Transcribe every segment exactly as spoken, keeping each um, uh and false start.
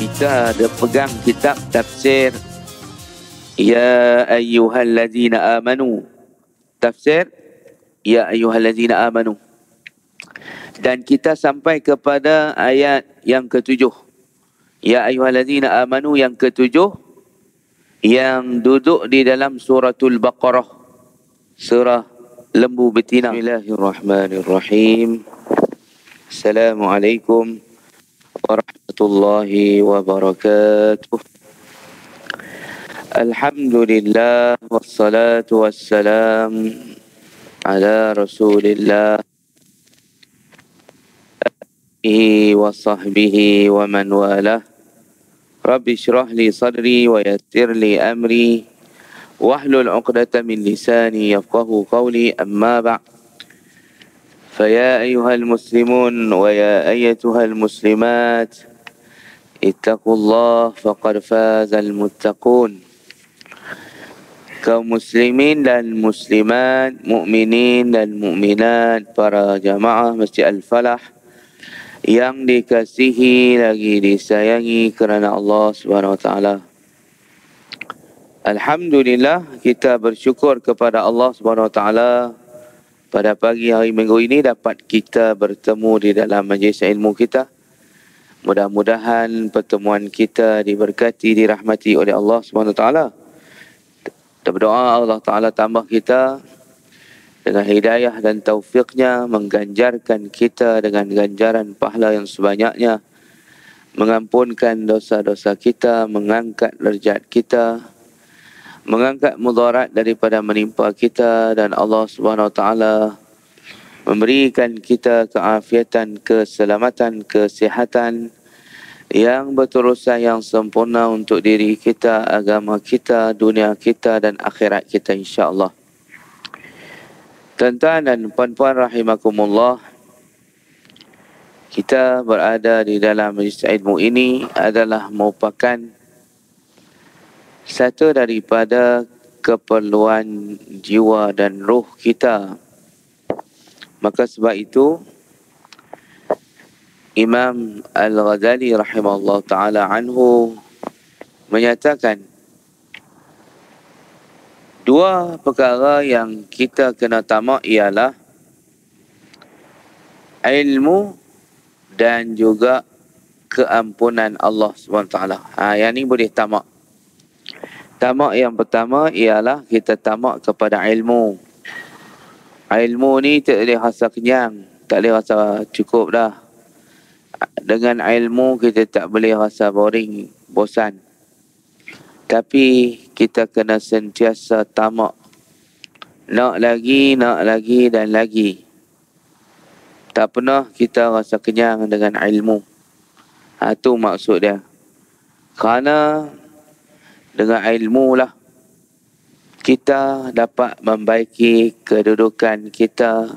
kita ada pegang kitab tafsir Ya ayyuhal lazina amanu. Tafsir Ya ayyuhal lazina amanu. Dan kita sampai kepada ayat yang ketujuh. Ya ayyuhal lazina amanu yang ketujuh, yang duduk di dalam suratul Baqarah, surah lembu betina. Bismillahirrahmanirrahim. Assalamualaikum warahmatullahi wabarakatuh. Alhamdulillah wassalatu wassalam ala Rasulillah wa sahbihi wa man walah. Rabbi syrah li sadri wa yassir li amri wahlul 'uqdatam min lisani yafqahu qawli, amma ba'd. Fa ya ayyuhal muslimun wa ya ayyatuhal muslimat ittaqullah faqad fazal muttaqun. Kaum muslimin dan muslimat, mukminin dan mukminat, para jamaah Masjid Al-Falah yang dikasihi lagi disayangi kerana Allah Subhanahu Wa Taala. Alhamdulillah, kita bersyukur kepada Allah Subhanahu Wa Taala pada pagi hari minggu ini dapat kita bertemu di dalam majlis ilmu kita. Mudah-mudahan pertemuan kita diberkati, dirahmati oleh Allah Subhanahu Wa Taala. Kita berdoa Allah Taala tambah kita dengan hidayah dan taufiknya, mengganjarkan kita dengan ganjaran pahala yang sebanyaknya, mengampunkan dosa-dosa kita, mengangkat derajat kita, mengangkat mudarat daripada menimpa kita, dan Allah Subhanahu Wa Taala memberikan kita keafiatan, keselamatan, kesihatan yang berterusan, yang sempurna untuk diri kita, agama kita, dunia kita dan akhirat kita, insya-Allah. Tuan-tuan dan puan-puan rahimakumullah, kita berada di dalam majlis ilmu ini adalah merupakan satu daripada keperluan jiwa dan ruh kita. Maka sebab itu, Imam Al-Ghazali rahimahullah ta'ala anhu menyatakan, dua perkara yang kita kena tamak ialah ilmu dan juga keampunan Allah subhanahu wa taala. Ha, yang ni boleh tamak. Tamak yang pertama ialah kita tamak kepada ilmu. Ilmu ni tak boleh rasa kenyang, tak boleh rasa cukup dah. Dengan ilmu kita tak boleh rasa boring, bosan. Tapi kita kena sentiasa tamak. Nak lagi, nak lagi dan lagi. Tak pernah kita rasa kenyang dengan ilmu. Ha, tu maksud dia. Kerana dengan ilmu lah kita dapat membaiki kedudukan kita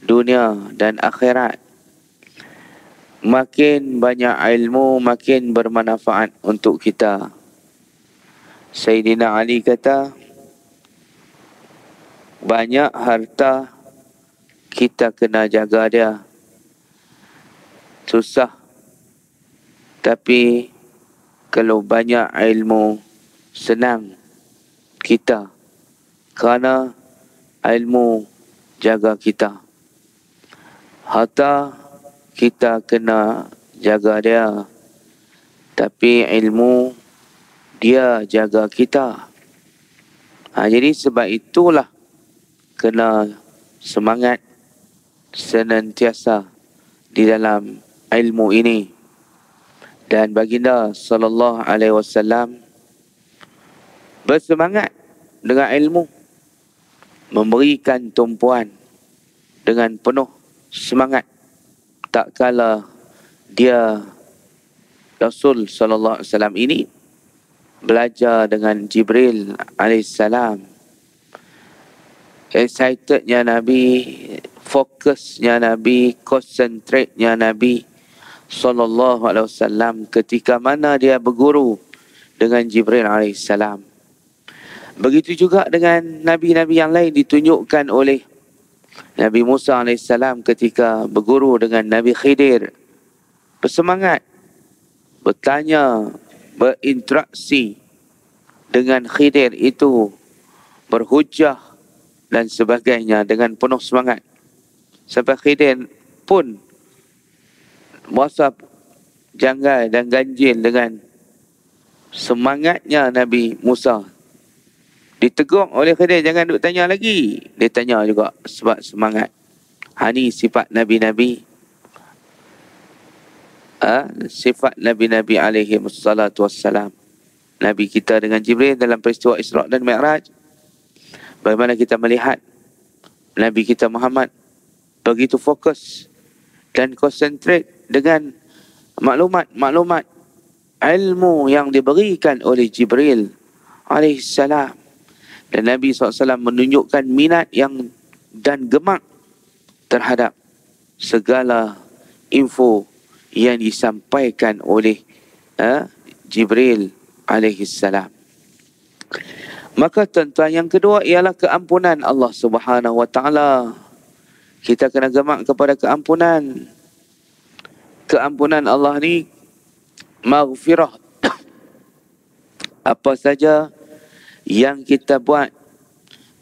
dunia dan akhirat. Makin banyak ilmu, makin bermanfaat untuk kita. Sayyidina Ali kata, banyak harta kita kena jaga dia. Susah. Tapi kalau banyak ilmu, senang kita. Kerana ilmu jaga kita. Harta kita kena jaga dia. Tapi ilmu dia jaga kita. Ha, jadi sebab itulah kena semangat senantiasa di dalam ilmu ini. Dan baginda sallallahu alaihi wasallam bersemangat dengan ilmu, memberikan tumpuan dengan penuh semangat. Tak kala dia Rasul sallallahu alaihi wasallam ini belajar dengan Jibril alaihissalam. Excitednya Nabi, fokusnya Nabi, concentrate-nya Nabi sallallahu alaihi wasallam ketika mana dia berguru dengan Jibril alaihissalam. Begitu juga dengan nabi-nabi yang lain ditunjukkan oleh Nabi Musa alaihissalam ketika berguru dengan Nabi Khidir. Bersemangat bertanya, berinteraksi dengan Khidir itu, berhujah dan sebagainya dengan penuh semangat. Sampai Khidir pun wasap janggal dan ganjil dengan semangatnya Nabi Musa. Ditegur oleh Khidir, jangan duk tanya lagi. Dia tanya juga sebab semangat. Ha, ni sifat Nabi-Nabi. Ha, sifat Nabi-Nabi alaihi wassalatu wassalam. Nabi kita dengan Jibril dalam peristiwa Israk dan Mi'raj. Bagaimana kita melihat Nabi kita Muhammad begitu fokus dan konsentrate dengan maklumat-maklumat ilmu yang diberikan oleh Jibril alaihi salam. Dan Nabi sallallahu alaihi wasallam menunjukkan minat yang dan gemak terhadap segala info yang disampaikan oleh eh, Jibril alaihi salam. Maka tuan-tuan, yang kedua ialah keampunan Allah Subhanahu wa taala. Kita kena gemak kepada keampunan. Keampunan Allah ni maghfirah. Apa saja yang kita buat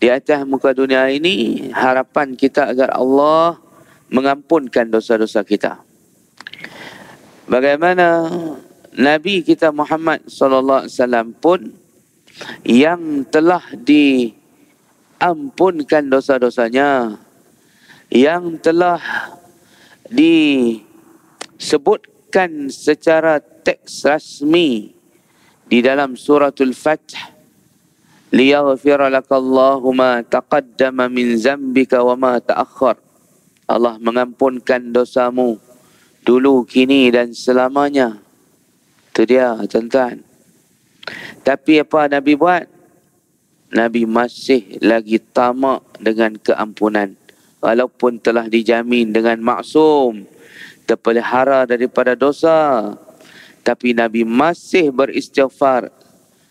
di atas muka dunia ini, harapan kita agar Allah mengampunkan dosa-dosa kita. Bagaimana Nabi kita Muhammad sallallahu alaihi wasallam pun yang telah diampunkan dosa-dosanya, yang telah disebutkan secara teks rasmi di dalam Suratul Fath, liyaghfira lakallahu ma taqaddama min zambika wa ma ta'akhkhar. Allah mengampunkan dosamu dulu, kini dan selamanya. Itu dia tuan-tuan. Tapi apa Nabi buat? Nabi masih lagi tamak dengan keampunan, walaupun telah dijamin dengan maksum, terpelihara daripada dosa. Tapi Nabi masih beristighfar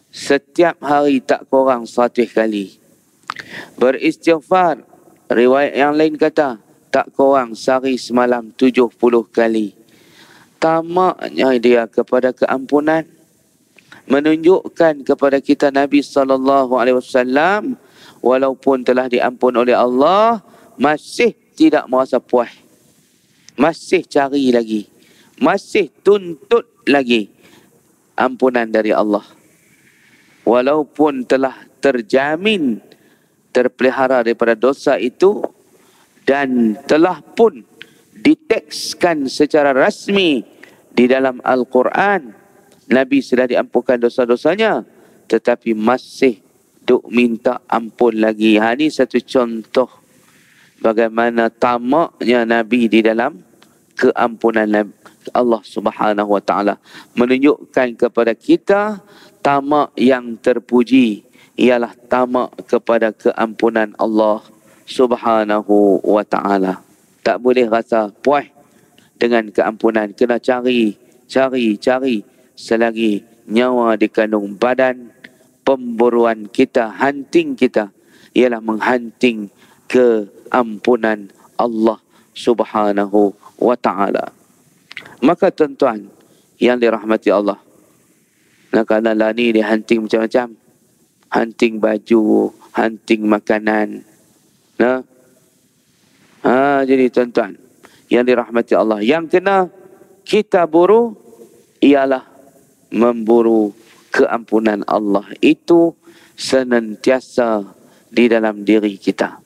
setiap hari tak kurang satu kali. Beristighfar, riwayat yang lain kata tak kurang sehari semalam tujuh puluh kali. Tamaknya dia kepada keampunan menunjukkan kepada kita Nabi sallallahu alaihi wasallam walaupun telah diampun oleh Allah, masih tidak merasa puas, masih cari lagi, masih tuntut lagi ampunan dari Allah. Walaupun telah terjamin terpelihara daripada dosa itu dan telah pun ditekskan secara rasmi di dalam Al-Quran, Nabi sudah diampunkan dosa-dosanya, tetapi masih duk minta ampun lagi. Ha, ini satu contoh bagaimana tamaknya Nabi di dalam keampunan Allah Subhanahu wa taala, menunjukkan kepada kita tamak yang terpuji ialah tamak kepada keampunan Allah Subhanahu wa ta'ala. Tak boleh rasa puas dengan keampunan. Kena cari, cari, cari selagi nyawa dikandung badan. Pemburuan kita, hunting kita ialah menghunting keampunan Allah Subhanahu wa ta'ala. Maka tuan-tuan yang dirahmati Allah, nah, kerana lah ni dia hunting macam-macam. Hunting baju, hunting makanan. Nah. Ha, jadi tuan-tuan yang dirahmati Allah, yang kena kita buru ialah memburu keampunan Allah itu senantiasa di dalam diri kita.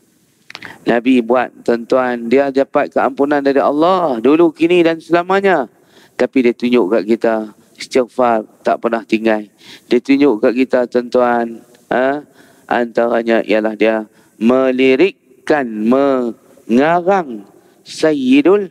Nabi buat tuan-tuan, dia dapat keampunan dari Allah dulu, kini dan selamanya. Tapi dia tunjuk kat kita istighfar tak pernah tinggal. Dia tunjuk kat kita tuan-tuan, ha? Antaranya ialah dia melirikkan, mengarang Sayyidul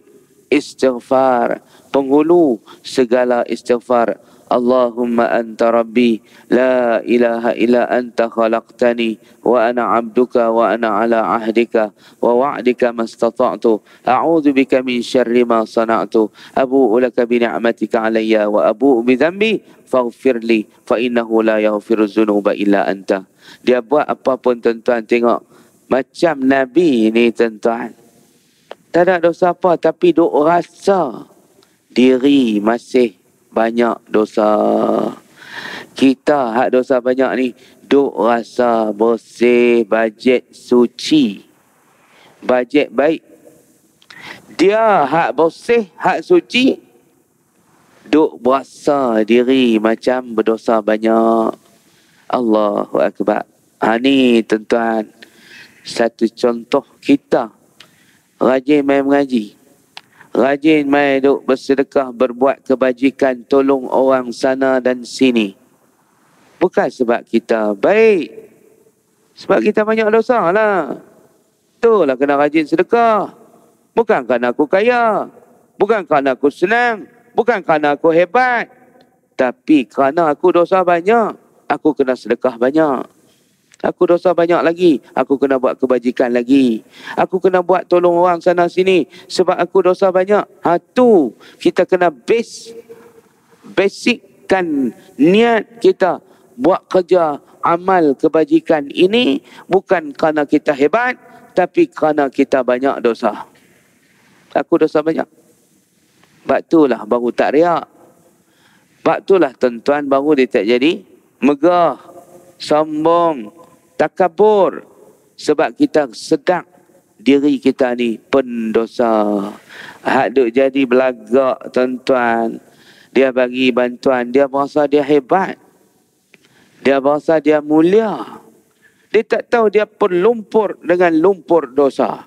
Istighfar, penghulu segala istighfar. Allahumma anta rabbi, la ilaha illa anta khalaqtani, wa ana abduka wa ana ala ahdika wa wa'dika mastata'tu, a'udhu bika min syarri ma sana'tu, abu'u laka bi ni'matika alayya wa abu'u bi dhanbi faghfirli fa innahu la yaghfiru dhunuba illa anta. Dia buat apa pun tuan-tuan, tengok macam Nabi ni tuan-tuan tak ada dosa apa, tapi duk rasa diri masih banyak dosa. Kita hak dosa banyak ni, duk rasa bersih, bajet suci, bajet baik. Dia hak bersih, hak suci, duk berasa diri macam berdosa banyak. Allahu Akbar. Ha ni tuan-tuan, satu contoh kita. Rajin main mengaji, rajin main duk bersedekah, berbuat kebajikan, tolong orang sana dan sini. Bukan sebab kita baik, sebab kita banyak dosa lah. Itulah kena rajin sedekah. Bukan kerana aku kaya, bukan kerana aku senang, bukan kerana aku hebat, tapi kerana aku dosa banyak, aku kena sedekah banyak. Aku dosa banyak lagi, aku kena buat kebajikan lagi. Aku kena buat tolong orang sana sini sebab aku dosa banyak. Ha tu, kita kena base, basickan niat kita buat kerja amal kebajikan ini bukan kerana kita hebat, tapi kerana kita banyak dosa. Aku dosa banyak. Sebab itulah baru tak riak. Sebab itulah tuan-tuan baru dia tak jadi megah, sombong, takabur, sebab kita sedang diri kita ni pendosa. Hak duk jadi belagak tuan-tuan. Dia bagi bantuan, dia berasa dia hebat, dia berasa dia mulia. Dia tak tahu dia berlumpur dengan lumpur dosa.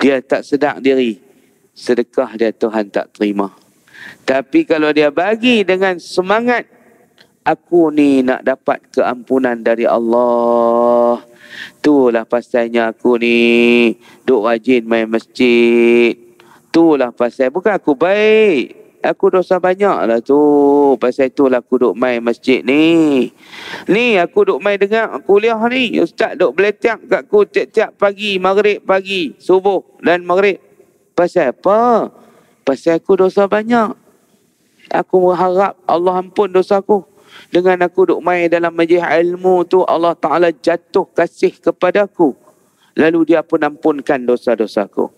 Dia tak sedar diri, sedekah dia Tuhan tak terima. Tapi kalau dia bagi dengan semangat, aku ni nak dapat keampunan dari Allah, itulah pasalnya aku ni duk rajin main masjid. Itulah pasal, bukan aku baik, aku dosa banyak lah tu. Pasal itulah aku duk main masjid ni. Ni aku duk main dengar kuliah ni, ustaz duk beletak kat aku tiap-tiap pagi, maghrib pagi, subuh dan maghrib. Pasal apa? Pasal aku dosa banyak. Aku berharap Allah ampun dosa aku. Dengan aku duduk main dalam majlis ilmu tu, Allah Ta'ala jatuh kasih kepadaku, lalu dia pun ampunkan dosa-dosaku.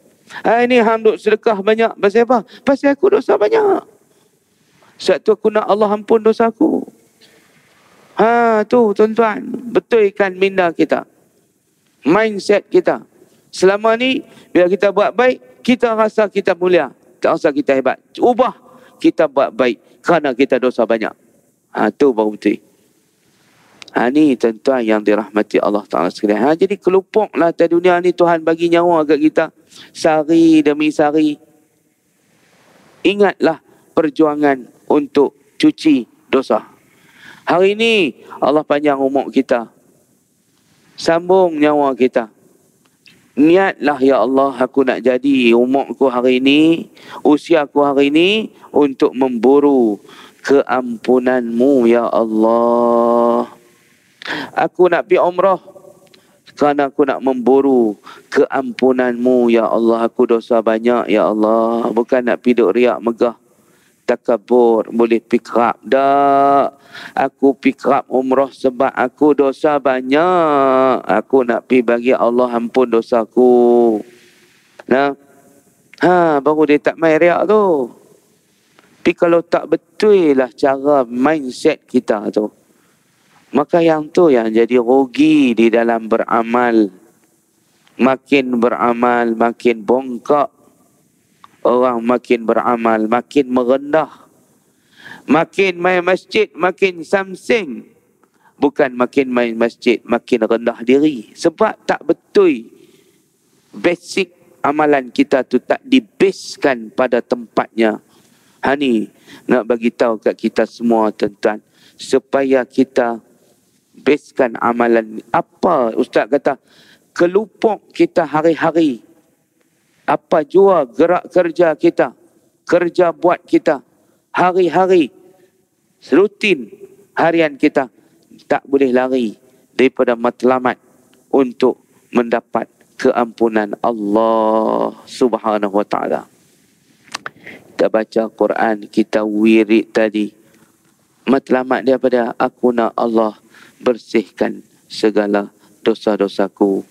Hari ni hang duduk sedekah banyak, pasal apa? Pasal aku dosa banyak. Sebab tu aku nak Allah ampun dosaku. Ha tu tuan-tuan, betulkan minda kita, mindset kita. Selama ni bila kita buat baik, kita rasa kita mulia, tak rasa kita hebat. Ubah, kita buat baik kerana kita dosa banyak. Ha, tu baru betul. Ha, ni tuan-tuan yang dirahmati Allah Ta'ala sekalian. Ha, jadi kelupuk lah atas dunia ni, Tuhan bagi nyawa kat kita. Sari demi sari. Ingatlah perjuangan untuk cuci dosa. Hari ni Allah panjang umur kita, sambung nyawa kita. Niatlah, ya Allah, aku nak jadi umurku hari ni, usiaku hari ni untuk memburu keampunan-Mu, ya Allah. Aku nak pergi umrah kerana aku nak memburu keampunan-Mu, ya Allah. Aku dosa banyak, ya Allah. Bukan nak pergi duk riak megah, takabur, boleh pick up. Tak. Aku pick up umrah sebab aku dosa banyak. Aku nak pergi bagi Allah ampun dosaku. Nah. Ha, baru dia tak main riak tu. Tapi kalau tak betul lah cara mindset kita tu, maka yang tu yang jadi rugi di dalam beramal. Makin beramal, makin bongkak. Orang makin beramal, makin merendah. Makin main masjid, makin samsing. Bukan makin main masjid, makin rendah diri. Sebab tak betul. Basic amalan kita tu tak dibeskan pada tempatnya. Hani nak bagi tahu kat kita semua tuan-tuan, supaya kita beskan amalan. Apa ustaz kata kelupuk kita hari-hari, apa jua gerak kerja kita, kerja buat kita hari-hari, rutin harian kita, tak boleh lari daripada matlamat untuk mendapat keampunan Allah Subhanahu wa Ta'ala. Kita baca Quran, kita wirid tadi, matlamat dia pada aku nak Allah bersihkan segala dosa-dosaku.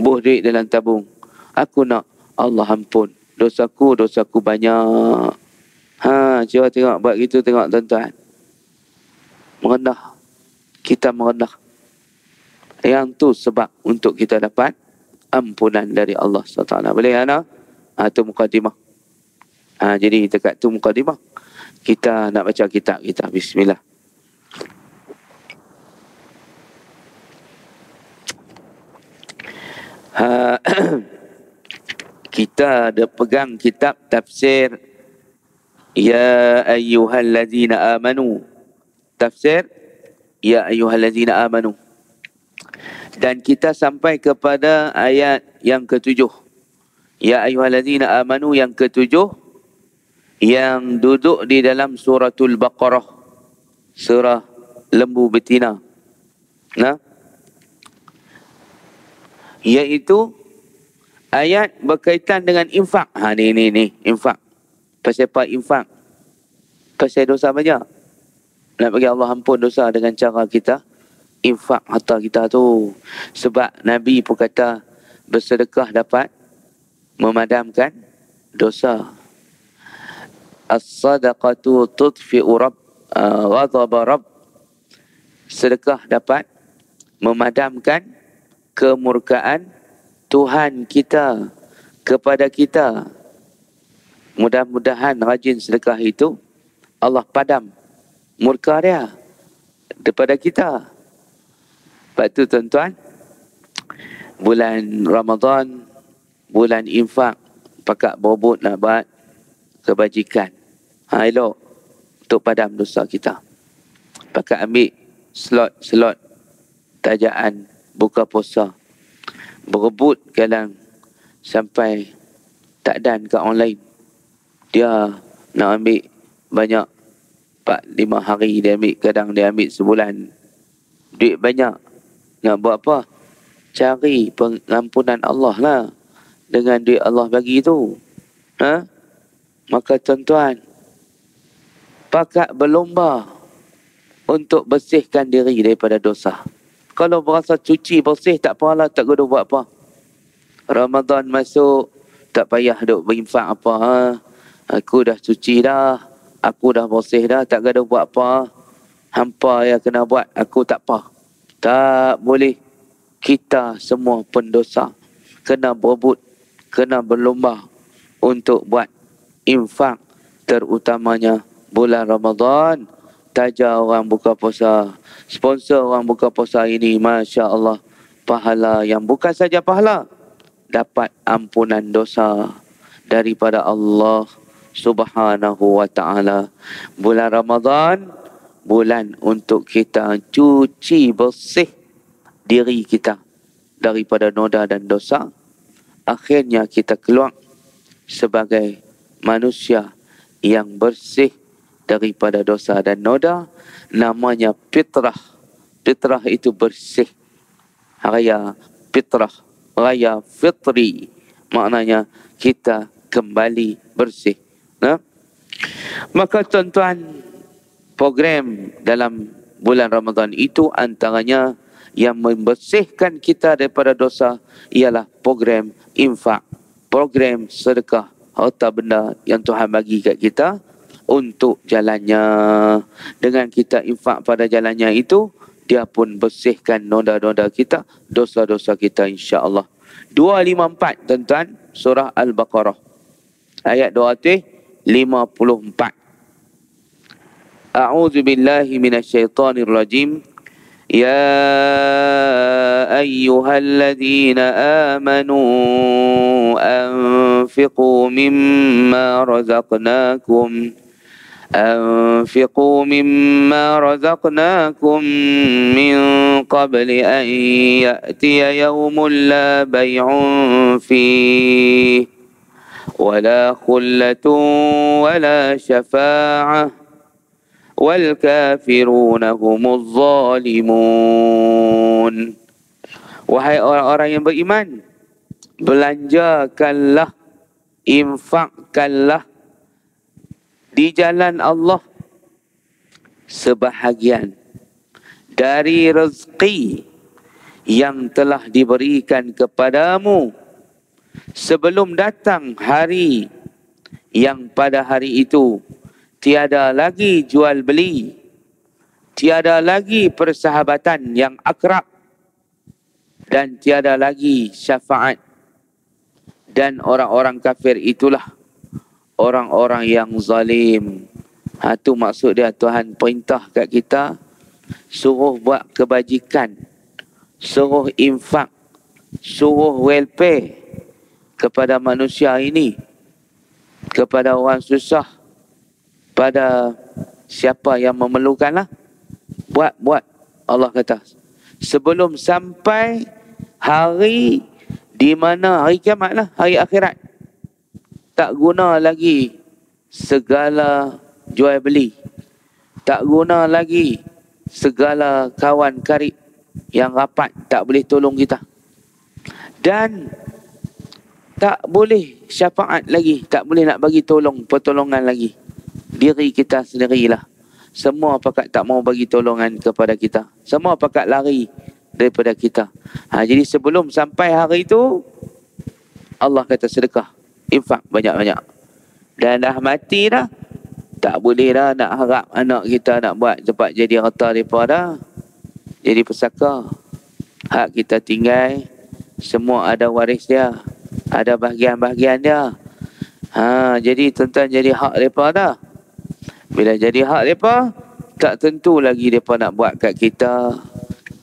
Buh duit dalam tabung, aku nak Allah ampun dosaku, dosaku banyak. Ha, Coba tengok, buat gitu tengok tuan-tuan. Merendah. Kita merendah. Yang tu sebab untuk kita dapat ampunan dari Allah subhanahu wa taala. Boleh anak? Ha, tu mukadimah. Ha, jadi dekat tu mukadimah. Kita nak baca kitab kita. Bismillah. Ha, kita ada pegang kitab tafsir Ya ayyuhal lazina amanu. Tafsir Ya ayyuhal lazina amanu. Dan kita sampai kepada ayat yang ketujuh. Ya ayyuhal lazina amanu yang ketujuh. Yang duduk di dalam suratul Baqarah. Surah lembu betina. Nah. Iaitu ayat berkaitan dengan infak. Ha ni ni ni infak. Pasal apa infak? Pasal dosa banyak. Nak bagi Allah ampun dosa dengan cara kita infak harta kita tu. Sebab Nabi pun kata bersedekah dapat memadamkan dosa. As-sadaqatu tudfi'u rabb ghadaba rabb. Sedekah dapat memadamkan kemurkaan Tuhan kita kepada kita. Mudah-mudahan rajin sedekah itu Allah padam murka dia daripada kita. Lepas tu tuan-tuan, bulan Ramadan, bulan infak, pakat bobot nak buat kebajikan. Ha elok untuk padam dosa kita. Pakat ambil slot-slot tajaan buka puasa. Berebut kadang sampai takdan kat orang lain. Dia nak ambil banyak, empat lima hari dia ambil, kadang dia ambil sebulan. Duit banyak. Nak buat apa? Cari pengampunan Allah lah dengan duit Allah bagi tu. Ha? Maka tuan-tuan, pakat berlomba untuk bersihkan diri daripada dosa. Kalau berasa cuci, bersih, tak apalah, tak guna buat apa. Ramadan masuk, tak payah duk berinfak apa. Ha? Aku dah cuci dah, aku dah bersih dah, tak guna buat apa. Hampa yang kena buat, aku tak apa. Tak boleh. Kita semua pendosa. Kena berebut, kena berlomba untuk buat infak. Terutamanya bulan Ramadan. Taja orang buka puasa. Sponsor orang buka puasa ini. Masya Allah. Pahala yang bukan saja pahala. Dapat ampunan dosa. Daripada Allah subhanahu wa ta'ala. Bulan Ramadan. Bulan untuk kita cuci bersih diri kita. Daripada noda dan dosa. Akhirnya kita keluar. Sebagai manusia. Yang bersih. Daripada dosa dan noda. Namanya fitrah. Fitrah itu bersih. Raya fitrah. Raya fitri. Maknanya kita kembali bersih. Nah? Maka tuan-tuan, program dalam bulan Ramadan itu antaranya yang membersihkan kita daripada dosa ialah program infak. Program sedekah harta benda yang Tuhan bagi kat kita. Untuk jalannya, dengan kita infak pada jalannya itu, dia pun bersihkan noda-noda kita, dosa-dosa kita insya-Allah. dua lima empat tuan-tuan, surah Al-Baqarah. Ayat dua lima empat. A'udzu billahi minasyaitonir rajim. Ya ayyuhalladzina amanu anfiqu mimma razaqnakum أنفقوا مما رزقناكم من قبل أن يأتي يوم لا بيع فيه ولا خلة ولا شفاعة والكافرون هم الظالمون. Wahai orang-orang yang beriman, belanjakanlah, infakkanlah di jalan Allah sebahagian dari rezeki yang telah diberikan kepadamu sebelum datang hari yang pada hari itu tiada lagi jual beli, tiada lagi persahabatan yang akrab, dan tiada lagi syafaat. Dan orang-orang kafir itulah orang-orang yang zalim. Ha, tu maksud dia Tuhan perintah kat kita, suruh buat kebajikan, suruh infak, suruh welfare kepada manusia ini, kepada orang susah, pada siapa yang memerlukanlah. Buat-buat, Allah kata, sebelum sampai hari di mana hari kiamat lah, hari akhirat. Tak guna lagi segala jual beli, tak guna lagi segala kawan karib yang rapat tak boleh tolong kita, dan tak boleh syafaat lagi, tak boleh nak bagi tolong pertolongan lagi. Diri kita sendirilah semua pakat tak mau bagi tolongan kepada kita. Semua pakat lari daripada kita. Ha, jadi sebelum sampai hari itu, Allah kata sedekah, infak banyak-banyak. Dan dah mati dah, tak boleh dah nak harap anak kita nak buat cepat jadi harta daripada jadi pusaka. Hak kita tinggal, semua ada waris dia, ada bahagian-bahagian dia. Ha, jadi tuan-tuan, jadi hak daripada. Bila jadi hak mereka, tak tentu lagi mereka nak buat kat kita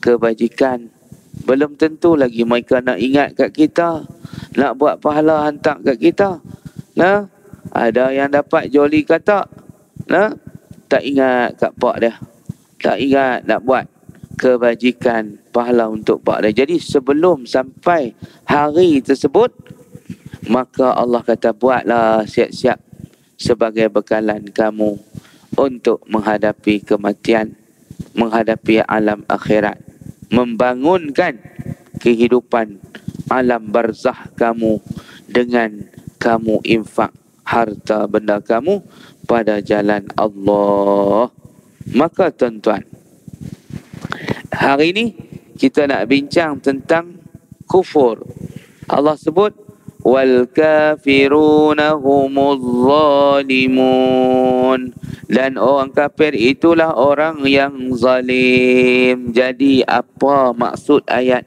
kebajikan. Belum tentu lagi mereka nak ingat kat kita, nak buat pahala hantar kat kita. Nah, ada yang dapat joli katak, nah, tak ingat kat pak dia. Tak ingat nak buat kebajikan, pahala untuk pak dia. Jadi sebelum sampai hari tersebut, maka Allah kata buatlah siap-siap sebagai bekalan kamu untuk menghadapi kematian, menghadapi alam akhirat, membangunkan kehidupan alam barzah kamu dengan kamu infak harta benda kamu pada jalan Allah. Maka tuan-tuan, hari ini kita nak bincang tentang kufur. Allah sebut wal kafiruna humul zalimun, dan orang kafir itulah orang yang zalim. Jadi apa maksud ayat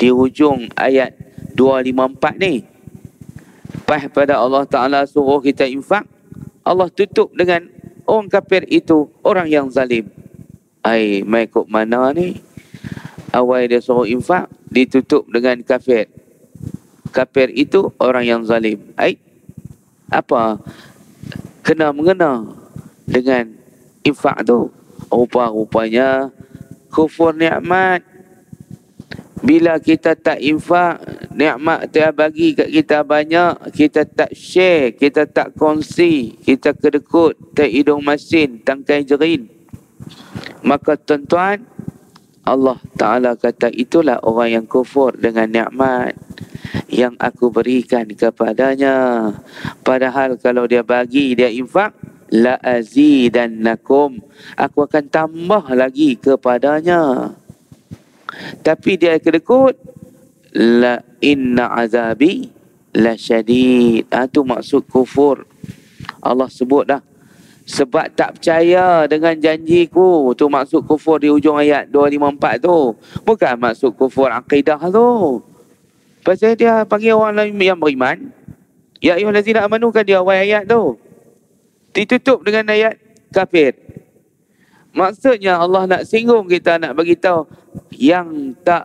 di hujung ayat dua lima empat ni? Pas pada Allah Ta'ala suruh kita infak, Allah tutup dengan orang kafir itu orang yang zalim. Ai, mai kok mana ni? Awal dia suruh infak, ditutup dengan kafir. Kafir itu orang yang zalim. Ai, apa kena mengena dengan infak tu? Rupa-rupanya kufur nikmat. Bila kita tak infak, nikmat dia bagi kat kita banyak, kita tak share, kita tak kongsi, kita kedekut, tak hidung masin, tangkai jerin. Maka tuan-tuan, Allah Ta'ala kata itulah orang yang kufur dengan nikmat yang aku berikan kepadanya. Padahal kalau dia bagi, dia infak, la azidannakum, aku akan tambah lagi kepadanya. Tapi dia kedekut, la inna azabi la syadid. Ah, tu maksud kufur. Allah sebut dah, sebab tak percaya dengan janjiku. Tu maksud kufur di hujung ayat dua lima empat tu. Bukan maksud kufur akidah tu. Pasal dia panggil orang lain yang beriman, ya ayyuhal lazina amanu, kan dia awal ayat tu ditutup dengan ayat kafir. Maksudnya Allah nak singgung kita, nak bagi tahu yang tak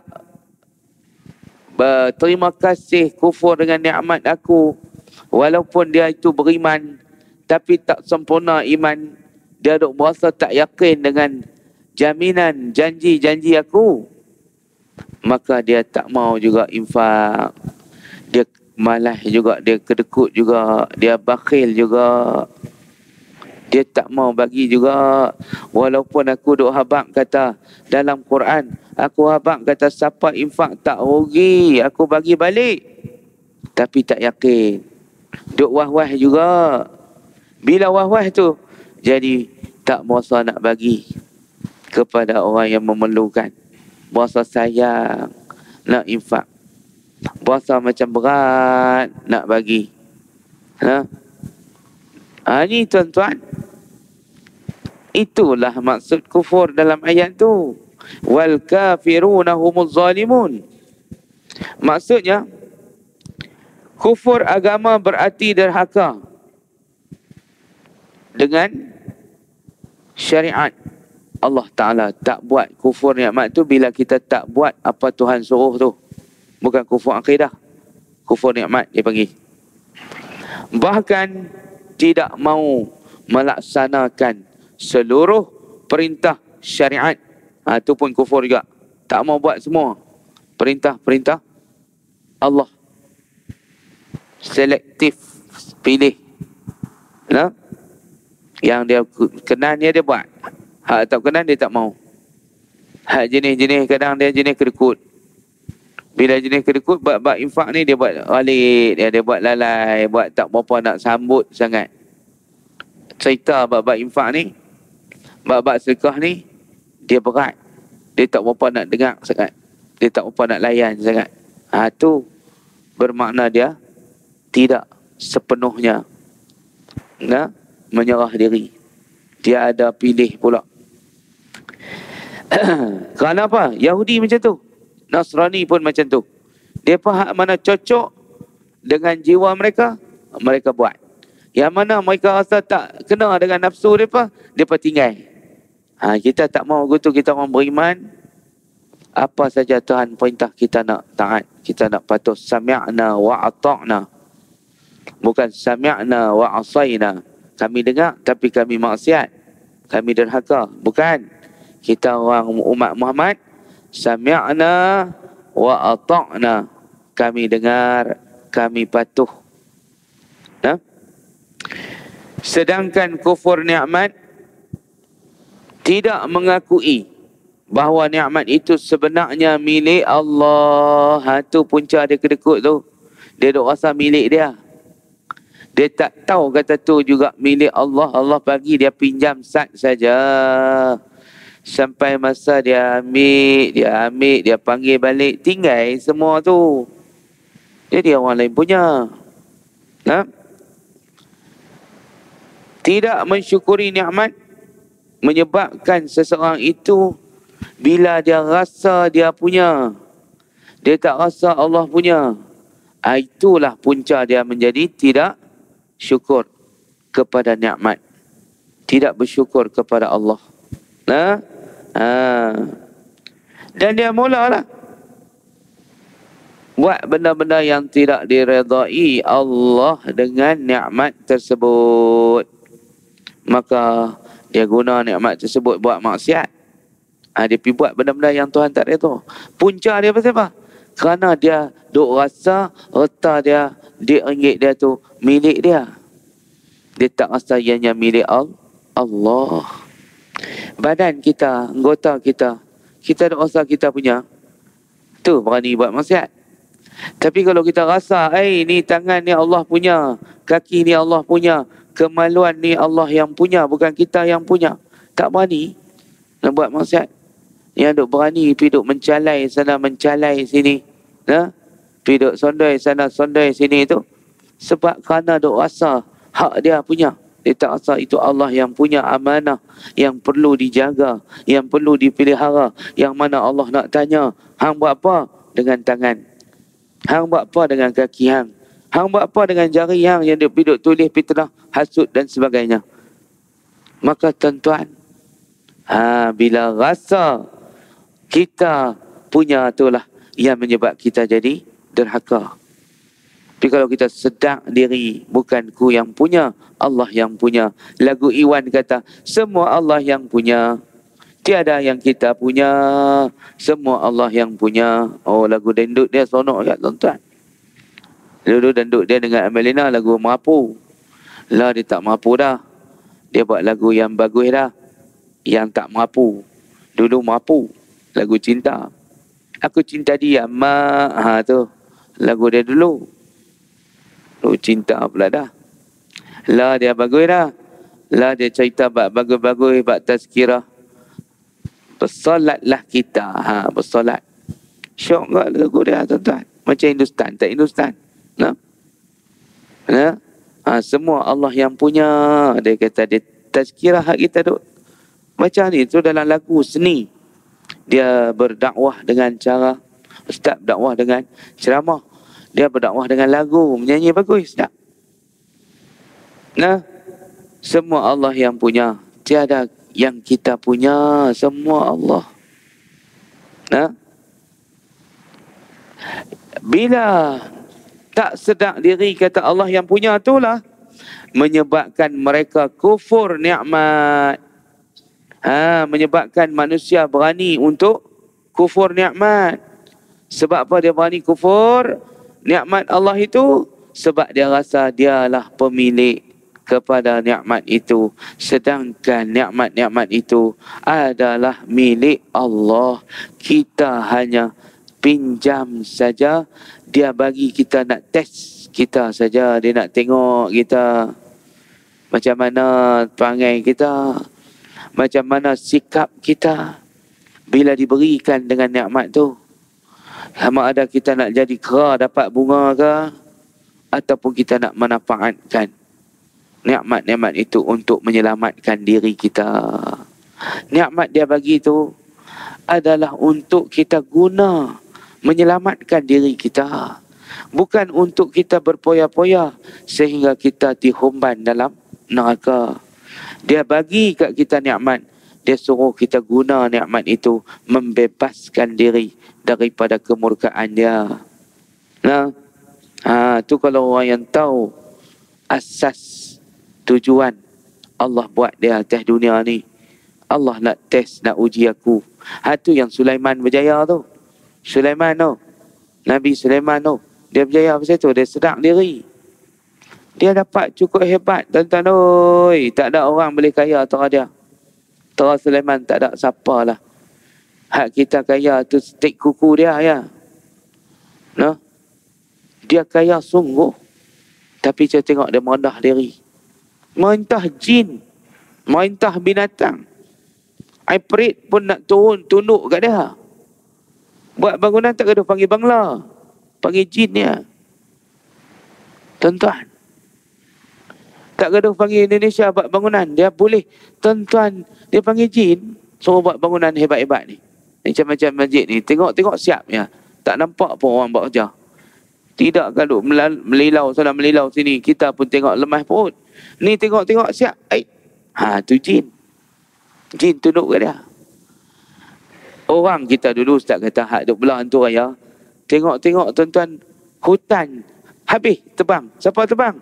berterima kasih, kufur dengan nikmat aku, walaupun dia itu beriman tapi tak sempurna iman, dia duk berasa tak yakin dengan jaminan janji-janji aku, maka dia tak mau juga infak. Dia malas juga, dia kedekut juga, dia bakhil juga. Dia tak mau bagi juga. Walaupun aku duk habaq kata dalam Quran, aku habaq kata siapa infak tak rugi, aku bagi balik. Tapi tak yakin. Duk wah-wah juga. Bila wah-wah tu, jadi tak berasa nak bagi kepada orang yang memerlukan. Berasa sayang nak infak, berasa macam berat nak bagi. Ha? Ha, ini tuan-tuan, Itulah maksud kufur dalam ayat tu. Wal kafiruna humuz zalimun. Maksudnya kufur agama berarti derhaka dengan syariat Allah Ta'ala. Tak buat kufur nikmat tu bila kita tak buat apa Tuhan suruh tu. Bukan kufur akidah, kufur nikmat dia panggil. Bahkan tidak mau melaksanakan seluruh perintah syariat, ha, itu pun kufur juga. Tak mau buat semua perintah-perintah Allah, selektif pilih, nah? Yang dia kenan dia, dia buat. Hak tak kenan dia tak mau. Hak jenis-jenis, kadang dia jenis kedekut. Bila jenis kedekut, buat-buat infak ni dia buat alik, dia, dia buat lalai, buat tak berapa nak sambut sangat. Cerita bab-bab infak ni, bab-bab sedekah ni, dia berat. Dia tak berapa nak dengar sangat. Dia tak berapa nak layan sangat. Ha, tu bermakna dia tidak sepenuhnya nak menyerah diri. Dia ada pilih pula. Kenapa? Yahudi macam tu. Nasrani pun macam tu. Dia faham mana cocok dengan jiwa mereka, mereka buat. Yang mana mereka rasa tak kena dengan nafsu mereka, mereka tinggal. Ha, kita tak mau begitu, kita orang beriman. Apa saja Tuhan perintah kita nak taat. Kita nak patuh. Sami'na wa'ata'na. Bukan sami'na wa'asayna. Kami dengar tapi kami maksiat. Kami derhaka. Bukan. Kita orang umat Muhammad. Sami'na wa'ata'na. Kami dengar, kami patuh. Nah? Sedangkan kufur nikmat tidak mengakui bahawa nikmat itu sebenarnya milik Allah. Ha, tu punca dia kedekut tu. Dia duk rasa milik dia. Dia tak tahu kata tu juga milik Allah. Allah bagi dia pinjam sat saja. Sampai masa dia ambil, dia ambil, dia panggil balik, tinggal semua tu. Jadi orang lain punya. Nah? Ha? Tidak mensyukuri nikmat menyebabkan seseorang itu bila dia rasa dia punya, dia tak rasa Allah punya. Itulah punca dia menjadi tidak syukur kepada nikmat, tidak bersyukur kepada Allah. Nah, ha? Ha. Dan dia mulalah buat benda-benda yang tidak diredai Allah dengan nikmat tersebut. Maka dia guna nikmat tersebut buat maksiat. Ha, dia pergi buat benda-benda yang Tuhan tak redha. Punca dia pasal apa? Kerana dia duk rasa harta dia, dia ringgit dia tu milik dia. Dia tak rasa ianya milik Allah. Badan kita, anggota kita, kita duk rasa kita punya. Tu berani buat maksiat. Tapi kalau kita rasa, eh ni tangan ni Allah punya, kaki ni Allah punya, kemaluan ni Allah yang punya, bukan kita yang punya. Tak berani nak buat maksiat. Yang duk berani pergi duk mencalai sana, mencalai sini. Nah? Pergi duk sondai sana, sondai sini tu. Sebab kerana duk rasa hak dia punya. Dia tak rasa itu Allah yang punya amanah, yang perlu dijaga, yang perlu dipelihara, yang mana Allah nak tanya. Hang buat apa dengan tangan? Hang buat apa dengan kaki hang? Hang buat apa dengan jari hang yang dia duduk tulis fitnah, hasud dan sebagainya. Maka tuan-tuan, ha, bila rasa kita punya itulah yang menyebab kita jadi derhaka. Tapi kalau kita sedar diri, bukan ku yang punya, Allah yang punya. Lagu Iwan kata, semua Allah yang punya. Tiada yang kita punya, semua Allah yang punya. Oh, lagu dendut dia sonok kat tuan-tuan. Dulu denduk dia dengan Amelina lagu merapu. Lah dia tak merapu dah. Dia buat lagu yang bagus dah. Yang tak merapu. Dulu merapu. Lagu cinta. Aku cinta dia. Mak. Ha tu. Lagu dia dulu. Lagu cinta pula dah. Lah dia bagus dah. Lah dia cerita bak bagus-bagus. Bak tazkirah. Bersolatlah kita. Ha, bersolat. Syok kot lagu dia tuan-tuan. Macam Hindustan. Tak Hindustan. Nah, nah, ha, semua Allah yang punya. Dia kata dia tazkirah hak kita duk Macam ni tu dalam lagu seni. Dia berdakwah dengan cara, ustaz berdakwah dengan ceramah. Dia berdakwah dengan lagu, menyanyi bagus tak? Nah, semua Allah yang punya. Tiada yang kita punya, semua Allah. Nah, bila tak sedar diri kata Allah yang punya itulah menyebabkan mereka kufur nikmat. Ha, menyebabkan manusia berani untuk kufur nikmat. Sebab apa dia berani kufur nikmat Allah itu? Sebab dia rasa dialah pemilik kepada nikmat itu, sedangkan nikmat-nikmat itu adalah milik Allah. Kita hanya pinjam saja, dia bagi kita nak test kita saja, dia nak tengok kita macam mana perangai kita, macam mana sikap kita bila diberikan dengan nikmat tu. Sama ada kita nak jadi kera dapat bunga ke, ataupun kita nak manfaatkan nikmat-nikmat itu untuk menyelamatkan diri kita. Nikmat dia bagi itu adalah untuk kita guna menyelamatkan diri kita, bukan untuk kita berpoya-poya sehingga kita dihumban dalam neraka. Dia bagi kat kita nikmat, dia suruh kita guna nikmat itu membebaskan diri daripada kemurkaan dia. Nah, ha, tu kalau orang yang tahu asas tujuan Allah buat dia atas dunia ni. Allah nak test, nak uji aku. Ha, tu yang Sulaiman berjaya tu. Sulaiman tu, Nabi Sulaiman tu, dia berjaya pasal tu, dia sedar diri. Dia dapat cukup hebat, tuan-tuan oi. Tak ada orang boleh kaya tera dia. Tera Sulaiman tak ada siapa lah. Hak kita kaya tu stik kuku dia ya. No? Dia kaya sungguh. Tapi saya tengok dia merendah diri. Merintah jin, merintah binatang. Iperit pun nak turun tunduk kat dia. Buat bangunan tak gaduh, panggil bangla. Panggil jin dia. Tuan-tuan. Tak gaduh panggil Indonesia buat bangunan. Dia boleh. Tuan-tuan, dia panggil jin. Suruh buat bangunan hebat-hebat ni. Macam-macam masjid ni. Tengok-tengok siap ya. Tak nampak pun orang buat kerja. Tidak gaduh melilau sana melilau sini. Kita pun tengok lemah perut. Ni tengok-tengok siap. Ay. Ha, tu jin. Jin tunduk kat dia. Orang kita dulu ustaz kata hak duk belah hantu raya. Tengok-tengok tuan-tuan hutan habis tebang. Siapa tebang?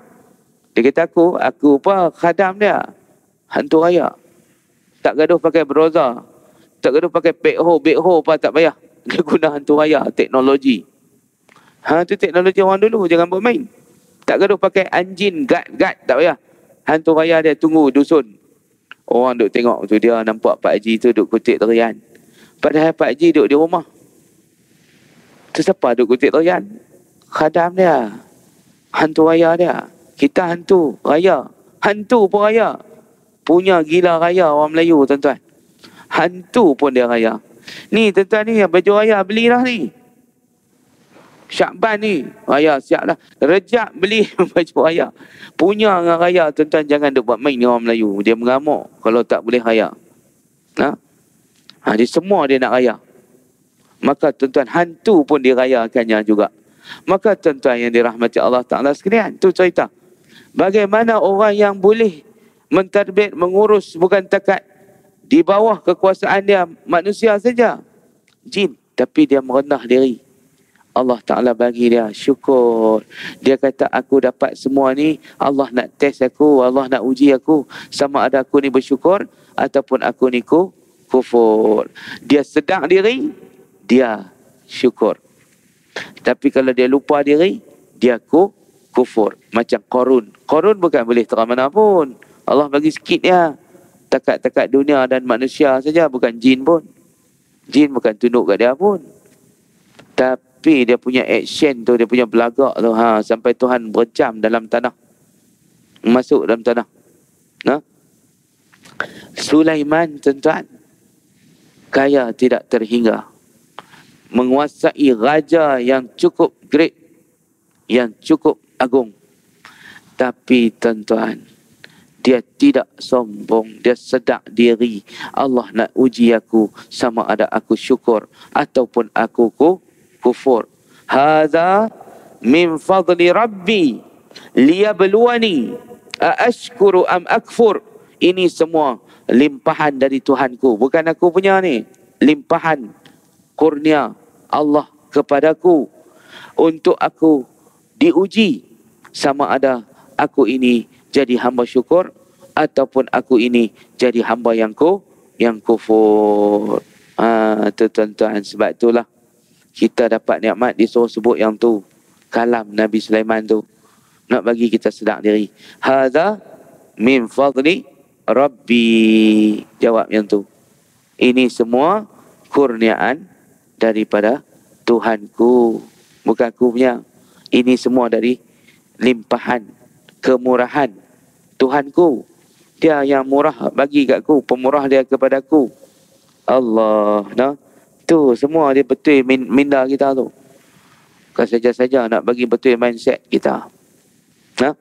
Dia kata aku, aku apa khadam dia. Hantu raya. Tak gaduh pakai browser. Tak gaduh pakai pekho, bekho apa tak payah. Dia guna hantu raya, teknologi. Ha, tu teknologi orang dulu, jangan bermain. Tak gaduh pakai anjin, gad-gad tak payah. Hantu raya dia tunggu dusun. Orang duk tengok tu dia nampak Pak Haji tu duk kutip terian. Padahal Pak Haji duduk di rumah. Tu siapa duduk kutip terian? Khadam dia. Hantu raya dia. Kita hantu raya. Hantu pun raya. Punya gila raya orang Melayu tuan-tuan. Hantu pun dia raya. Ni tuan-tuan ni baju raya belilah ni. Syakban ni raya siap lah. Rejab beli baju raya. Punya dengan raya tuan-tuan, jangan duk buat main dengan orang Melayu. Dia mengamuk kalau tak boleh raya. Ha? Ha, dia semua dia nak raya. Maka tuan-tuan, hantu pun dirayakannya juga. Maka tuan-tuan yang dirahmati Allah Ta'ala sekalian, tu cerita bagaimana orang yang boleh mentadbir, mengurus, bukan takat di bawah kekuasaan dia manusia saja, jin, tapi dia merendah diri. Allah Ta'ala bagi dia, syukur. Dia kata aku dapat semua ni, Allah nak test aku, Allah nak uji aku, sama ada aku ni bersyukur ataupun aku ni ku kufur. Dia sedar diri, dia syukur. Tapi kalau dia lupa diri, dia ku kufur. Macam Qarun. Qarun bukan boleh terang mana pun. Allah bagi sikit dia. Takat-takat dunia dan manusia saja, bukan jin pun. Jin bukan tunduk kat dia pun. Tapi dia punya action tu, dia punya belagak tu. Ha, sampai Tuhan berjam dalam tanah. Masuk dalam tanah. Nah? Sulaiman tuan-tuan kaya tidak terhingga, menguasai raja yang cukup great, yang cukup agung. Tapi tuan-tuan, dia tidak sombong, dia sedak diri. Allah nak uji aku sama ada aku syukur ataupun aku kufur. Hadza min fadli rabbi liyabluwani a ashkuru am akfur. Ini semua limpahan dari Tuhanku, bukan aku punya ni. Limpahan kurnia Allah kepadaku untuk aku diuji sama ada aku ini jadi hamba syukur ataupun aku ini jadi hamba yang ku yang kufur. Ah, tu tuan-tuan, sebab itulah kita dapat nikmat disuruh sebut yang tu. Kalam Nabi Sulaiman tu nak bagi kita sedar diri. Hadza min fadli rabbi. Jawab yang tu. Ini semua kurniaan daripada Tuhanku, bukan aku punya. Ini semua dari limpahan kemurahan Tuhanku. Dia yang murah bagi kat aku, pemurah dia kepada aku. Allah, nah. Tu semua dia betul minda kita tu. Bukan saja-saja nak bagi betul mindset kita. Nah,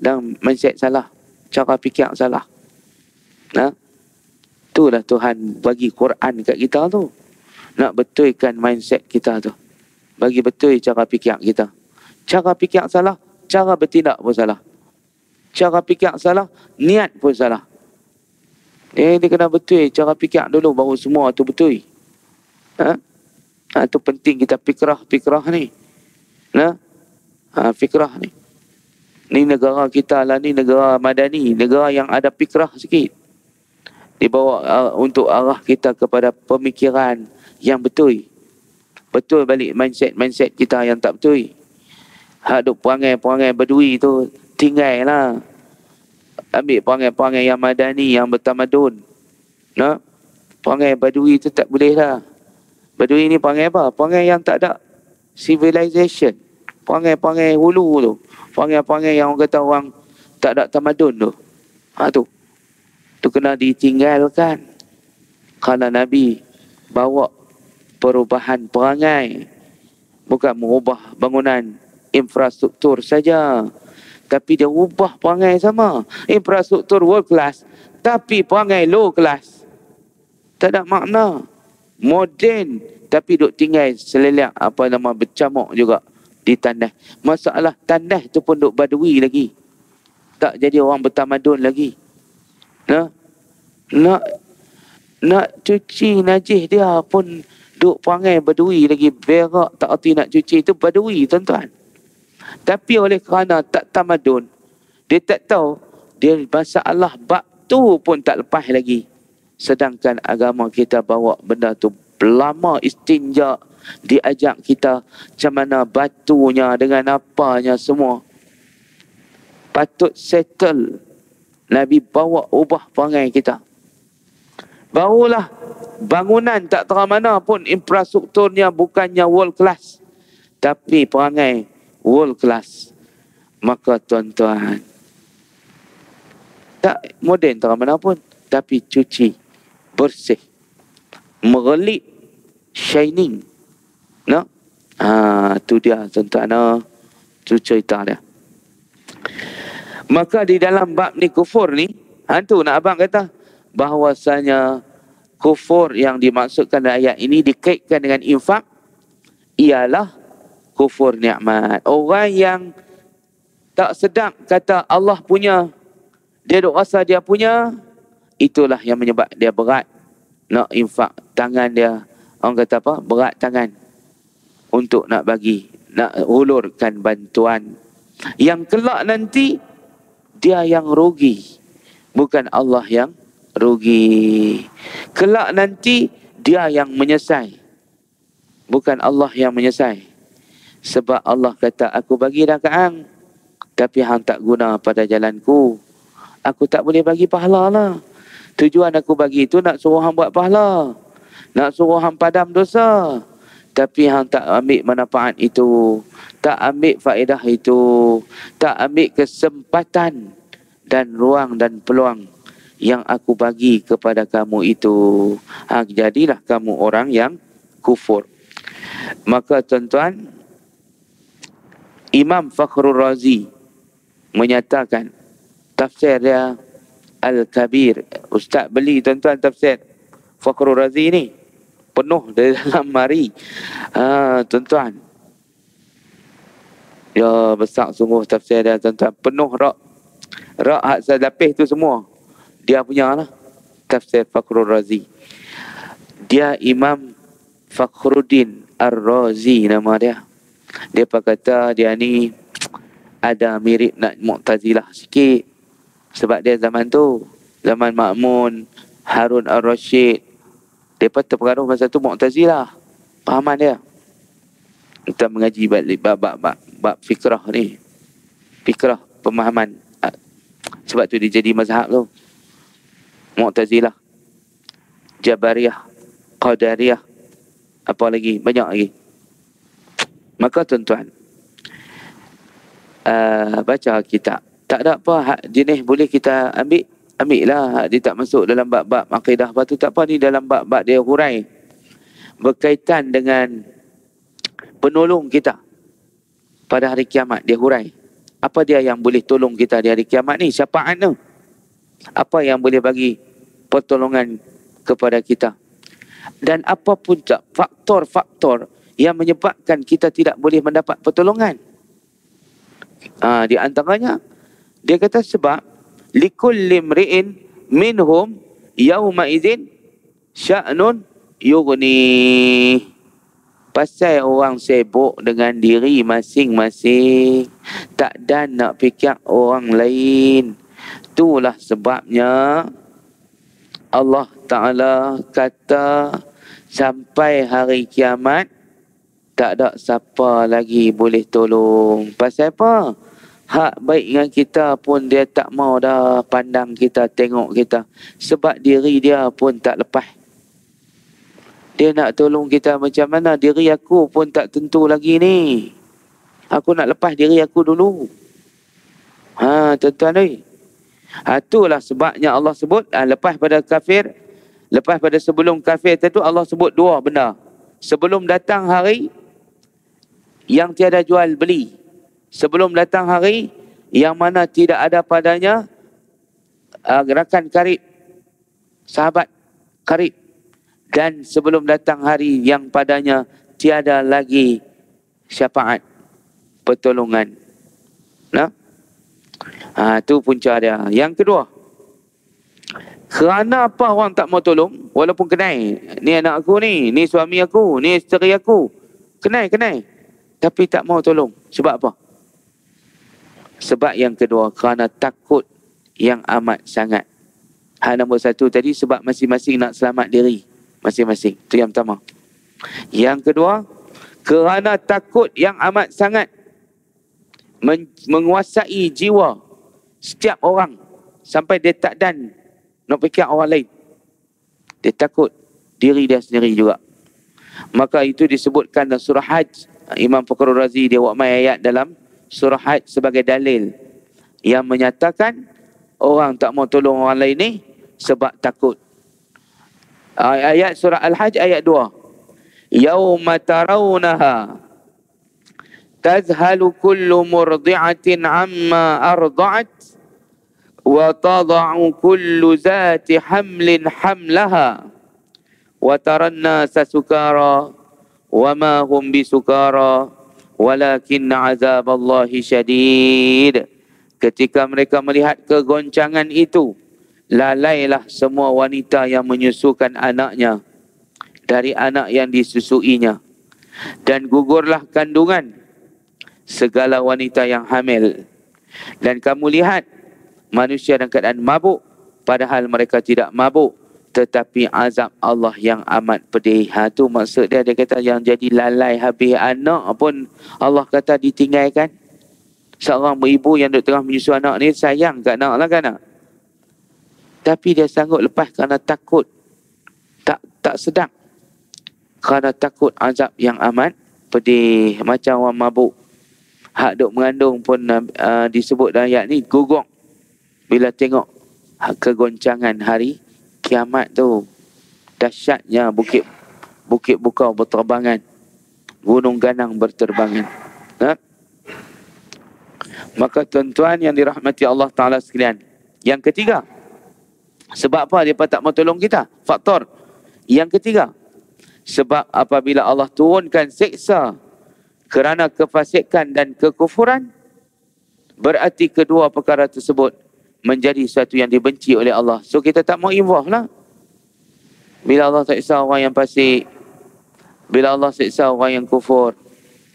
dan mindset salah, cara fikir salah. Nah, itulah Tuhan bagi Quran kat kita tu. Nak betulkan mindset kita tu. Bagi betul cara fikir kita. Cara fikir salah, cara bertindak pun salah. Cara fikir salah, niat pun salah. Eh, dia kena betul cara fikir dulu baru semua tu betul. Ha? Ha, tu penting kita fikrah-fikrah ni. Nah, ha, fikrah ni. Ni negara kita lah ni, negara madani, negara yang ada fikrah sikit. Dibawa uh, untuk arah kita kepada pemikiran yang betul. Betul balik mindset-mindset kita yang tak betul. Ha, duk perangai-perangai berdui tu, tinggal lah. Ambil perangai-perangai yang madani, yang bertamadun. Nah, perangai berdui tu tak boleh lah. Berdui ni perangai apa? Perangai yang tak ada civilization. Perangai-perangai hulu tu. Perangai-perangai yang orang kata orang tak ada tamadun tu. Ha tu. Tu kena ditinggalkan. Kerana Nabi bawa perubahan perangai. Bukan merubah bangunan infrastruktur saja. Tapi dia ubah perangai sama. Infrastruktur world class. Tapi perangai low class. Tak ada makna. Moden. Tapi duk tinggal selelak apa nama bercamuk juga. Di tandas. Masalah tandas tu pun duk badui lagi. Tak jadi orang bertamadun lagi. Nah, nak nak cuci najis dia pun duk perangai badui lagi. Berak tak erti nak cuci tu badui tuan-tuan. Tapi oleh kerana tak tamadun, dia tak tahu dia masalah bab tu pun tak lepas lagi. Sedangkan agama kita bawa benda tu lama istinja. Diajak kita macam mana batunya dengan apanya semua. Patut settle. Nabi bawa ubah perangai kita. Barulah bangunan tak terang mana pun infrastrukturnya bukannya world class. Tapi perangai world class. Maka tuan-tuan, tak moden terang mana pun. Tapi cuci, bersih, merelip, shining. No? Ah, tu dia tuan-tuan, no? Tu cerita dia. Maka di dalam bab ni kufur ni, hantu nak abang kata bahawasanya kufur yang dimaksudkan dalam ayat ini dikaitkan dengan infak ialah kufur nikmat. Orang yang tak sedap kata Allah punya, dia duk rasa dia punya, itulah yang menyebab dia berat nak infak tangan dia. Orang kata apa? Berat tangan untuk nak bagi, nak hulurkan bantuan. Yang kelak nanti, dia yang rugi. Bukan Allah yang rugi. Kelak nanti, dia yang menyesal. Bukan Allah yang menyesal. Sebab Allah kata, aku bagi dah kat hang. Tapi hang tak guna pada jalanku. Aku tak boleh bagi pahala lah. Tujuan aku bagi tu nak suruh hang buat pahala. Nak suruh hang padam dosa. Tapi hang tak ambil manfaat itu, tak ambil faedah itu, tak ambil kesempatan dan ruang dan peluang yang aku bagi kepada kamu itu. Ha, jadilah kamu orang yang kufur. Maka tuan-tuan, Imam Fakhr al-Razi menyatakan tafsir dia Al-Kabir. Ustaz beli tuan-tuan tafsir Fakhr al-Razi ni penuh dari dalam mari. Ha, tuan-tuan, ya besar sungguh tafsir dia tuan-tuan, penuh rak rak hak lapis tu semua dia punya lah tafsir Fakhr al-Razi. Dia Imam Fakhr al-Din al-Razi nama dia. Dia kata dia ni ada mirip nak Mu'tazilah sikit. Sebab dia zaman tu, zaman Ma'mun, Harun al-Rashid, mereka terpengaruh masa tu Mu'tazilah. Pahaman dia. Kita mengaji bab-bab fikrah ni, fikrah pemahaman. Sebab tu dia jadi mazhab tu. Mu'tazilah, Jabariyah, Qadariyah, apa lagi, banyak lagi. Maka tuan-tuan, Uh, baca kitab, tak ada apa hak jenis boleh kita ambil, ambil lah. Dia tak masuk dalam bab-bab akidah apa tu, tak apa. Ni dalam bab-bab dia hurai berkaitan dengan penolong kita pada hari kiamat. Dia hurai apa dia yang boleh tolong kita di hari kiamat ni, syafaat tu, apa yang boleh bagi pertolongan kepada kita, dan apa pun faktor-faktor yang menyebabkan kita tidak boleh mendapat pertolongan. Ha, di antaranya dia kata sebab likulli mri'in minhum yauma idzin sya'nun yughni. Pasal orang sibuk dengan diri masing-masing, tak dan nak fikir orang lain. Itulah sebabnya Allah Ta'ala kata sampai hari kiamat tak ada siapa lagi boleh tolong. Pasal apa? Hak baik dengan kita pun dia tak mau dah pandang kita, tengok kita. Sebab diri dia pun tak lepas. Dia nak tolong kita macam mana? Diri aku pun tak tentu lagi ni. Aku nak lepas diri aku dulu. Ha, tuan-tuan ni. Ha, itulah sebabnya Allah sebut, ha, lepas pada kafir, lepas pada sebelum kafir itu Allah sebut dua benda. Sebelum datang hari yang tiada jual beli, sebelum datang hari yang mana tidak ada padanya uh, rakan karib, sahabat karib, dan sebelum datang hari yang padanya tiada lagi syafaat, pertolongan. Nah, ha, tu punca dia. Yang kedua, kerana apa orang tak mau tolong? Walaupun kenai, ni anak aku ni, ni suami aku, ni isteri aku, kenai, kenai, tapi tak mau tolong. Sebab apa? Sebab yang kedua, kerana takut yang amat sangat. Hal nombor satu tadi, sebab masing-masing nak selamat diri masing-masing. Itu yang pertama. Yang kedua, kerana takut yang amat sangat men- menguasai jiwa setiap orang sampai dia tak dan nak fikir orang lain. Dia takut diri dia sendiri juga. Maka itu disebutkan dalam surah Hajj. Imam Fakhr al-Razi dia buat mai ayat dalam surah Hajj sebagai dalil yang menyatakan orang tak mau tolong orang lain ni sebab takut. Ayat surah Al-Hajj ayat dua. Yauma tarawunaha tazhalu kullu murdi'atin amma arda'at wa tada'u kullu zati hamlin hamlaha wa tarannasa sukara wa ma hum bisukara walakin azaballahi syadid. Ketika mereka melihat kegoncangan itu, lalailah semua wanita yang menyusukan anaknya dari anak yang disusuinya, dan gugurlah kandungan segala wanita yang hamil. Dan kamu lihat manusia dalam keadaan mabuk, padahal mereka tidak mabuk, tetapi azab Allah yang amat pedih. Ha, tu maksud dia, dia kata yang jadi lalai habis anak pun Allah kata ditinggalkan. Seorang ibu yang duduk tengah menyusu anak ni sayang kat anak lah kan nak. Tapi dia sanggup lepas kerana takut. Tak tak sedap. Kerana takut azab yang amat pedih. Macam orang mabuk. Hak duk mengandung pun uh, disebut dalam ayat ni gugur bila tengok kegoncangan hari kiamat tu. Dahsyatnya bukit bukit bukau berterbangan, gunung ganang berterbangan. Ha? Maka tuan-tuan yang dirahmati Allah Ta'ala sekalian. Yang ketiga, Sebab apa mereka tak mau tolong kita? Faktor yang ketiga, sebab apabila Allah turunkan siksa kerana kefasikan dan kekufuran, berarti kedua perkara tersebut menjadi sesuatu yang dibenci oleh Allah. So kita tak mau involve lah. Bila Allah siksa orang yang fasik, bila Allah siksa orang yang kufur,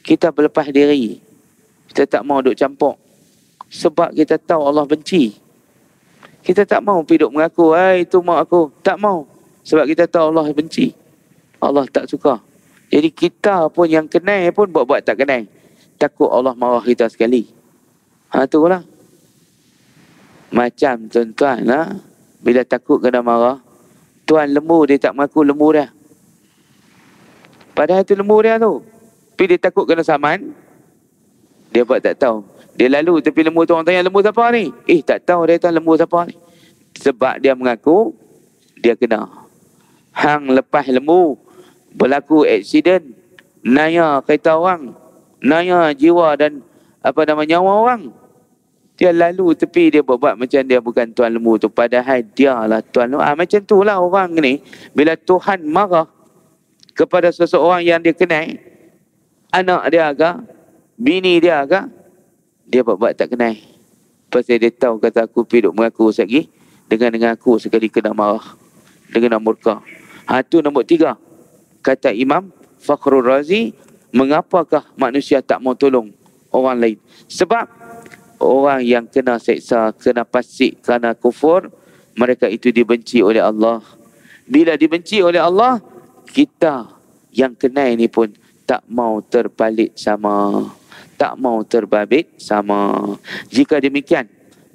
kita berlepas diri. Kita tak mau duk campur. Sebab kita tahu Allah benci. Kita tak mau hidup mengaku, "Hai, itu mak aku." Tak mau. Sebab kita tahu Allah benci. Allah tak suka. Jadi kita pun yang kenal pun buat-buat tak kenal. Takut Allah marah kita sekali. Ha, itulah. Macam tuan-tuan lah. Bila takut kena marah, tuan lembu dia tak mengaku lembu dah. Padahal itu lembu dia tu. Tapi dia takut kena saman, dia buat tak tahu. Dia lalu tapi lembu tu, orang tanya, "Lembu siapa ni?" Eh, tak tahu dia tahu lembu siapa ni. Sebab dia mengaku, dia kena. Hang lepas lembu, berlaku aksiden, naya kereta orang, naya jiwa dan apa nama nyawa orang. Dia lalu tapi dia buat macam dia bukan tuan lembu tu. Padahal dia lah tuan lembu. Ha, macam tu lah orang ni. Bila Tuhan marah kepada seseorang yang dia kenal, anak dia agak, bini dia agak, dia buat-buat tak kenal. Pasal dia tahu kata aku pergi duk mengaku sekali, dengan dengan aku sekali kena marah, dengan murka. Ha, tu nombor tiga. Kata Imam Fakhr al-Razi, mengapakah manusia tak mau tolong orang lain? Sebab orang yang kena seksa, kena fasik, kena kufur, mereka itu dibenci oleh Allah. Bila dibenci oleh Allah, kita yang kenal ni pun tak mau terbalik sama. Tak mau terbabit sama. Jika demikian,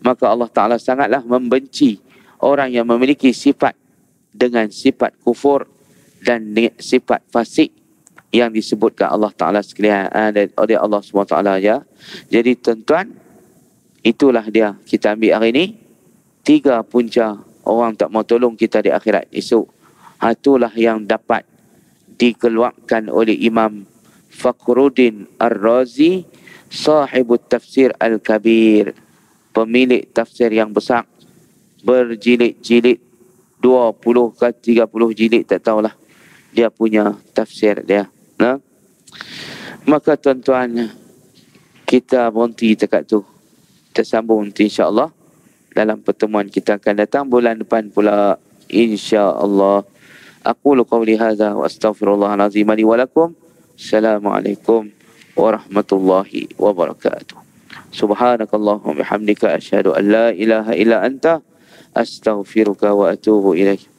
maka Allah Ta'ala sangatlah membenci orang yang memiliki sifat dengan sifat kufur dan sifat fasik yang disebutkan Allah Ta'ala sekalian oleh Allah subhanahu wa taala. Ya. Jadi tuan-tuan, itulah dia kita ambil hari ini. Tiga punca orang tak mau tolong kita di akhirat esok. Itulah yang dapat dikeluarkan oleh Imam Fakhr al-Din al-Razi, sahibut tafsir al-kabir, pemilik tafsir yang besar, berjilid-jilid, dua puluh ke tiga puluh jilid, tak tahulah dia punya tafsir dia. Ha? Maka tuan-tuan, kita berhenti dekat tu. Kita sambung nanti insya-Allah dalam pertemuan kita akan datang bulan depan pula insya-Allah. أقول قولي هذا وأستغفر الله العظيم لي ولكم. السلام عليكم ورحمة الله وبركاته. سبحانك اللهم وبحمدك أشهد أن لا إله إلا أنت أستغفرك وأتوب إليك.